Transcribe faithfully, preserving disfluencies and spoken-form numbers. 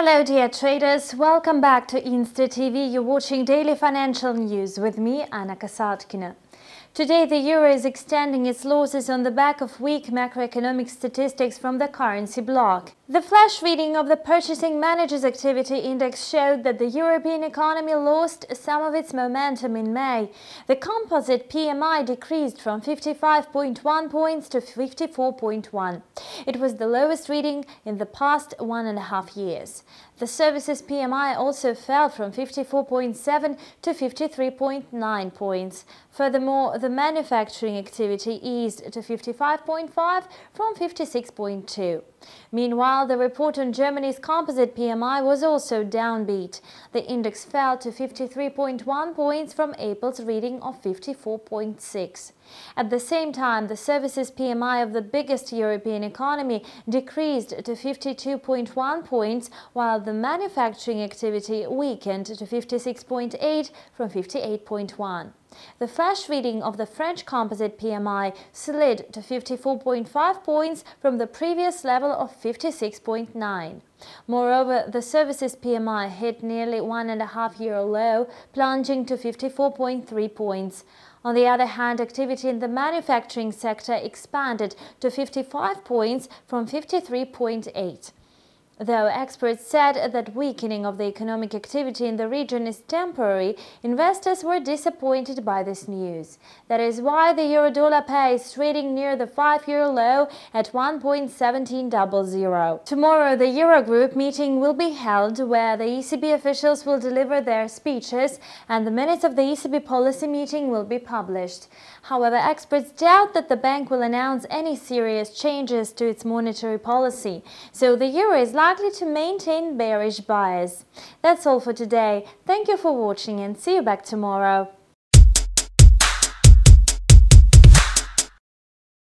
Hello dear traders, welcome back to InstaTV. You're watching Daily Financial News with me, Anna Kasatkina. Today the euro is extending its losses on the back of weak macroeconomic statistics from the currency bloc. The flash reading of the Purchasing Managers Activity Index showed that the European economy lost some of its momentum in May. The composite P M I decreased from fifty-five point one points to fifty-four point one. It was the lowest reading in the past one and a half years. The services P M I also fell from fifty-four point seven to fifty-three point nine points. Furthermore, the manufacturing activity eased to fifty-five point five from fifty-six point two. Meanwhile, the report on Germany's composite P M I was also downbeat. The index fell to fifty-three point one points from April's reading of fifty-four point six. At the same time, the services P M I of the biggest European economy decreased to fifty-two point one points, while the manufacturing activity weakened to fifty-six point eight from fifty-eight point one. The flash reading of the French composite P M I slid to fifty-four point five points from the previous level of fifty-six point nine. Moreover, the services P M I hit nearly one and a half year low, plunging to fifty-four point three points. On the other hand, activity in the manufacturing sector expanded to fifty-five points from fifty-three point eight. Though experts said that weakening of the economic activity in the region is temporary, investors were disappointed by this news. That is why the euro-dollar pair is trading near the five-year low at one point one seven zero zero. Tomorrow, the Eurogroup meeting will be held, where the E C B officials will deliver their speeches and the minutes of the E C B policy meeting will be published. However, experts doubt that the bank will announce any serious changes to its monetary policy, so the euro is likely likely to maintain bearish bias. That's all for today. Thank you for watching and see you back tomorrow.